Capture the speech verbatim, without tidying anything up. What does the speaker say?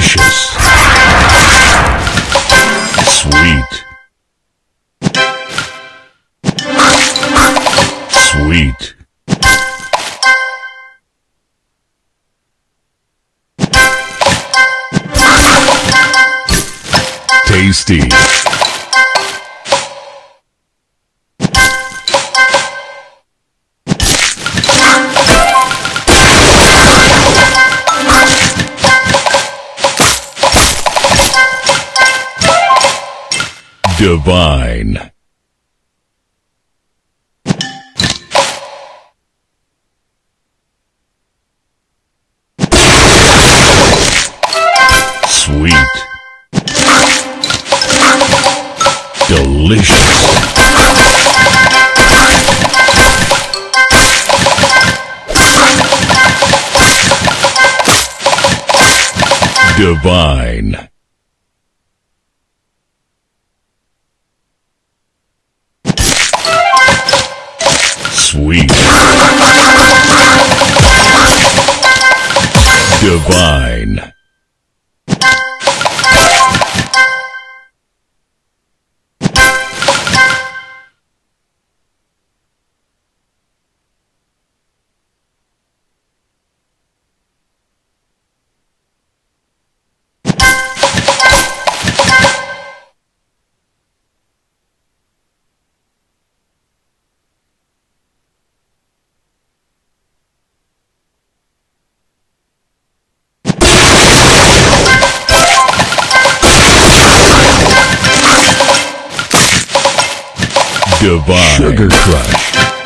Delicious. Sweet. Sweet. Tasty. Divine. Sweet. Delicious. Divine. Sweet. Divine. Divine. Sugar Crush.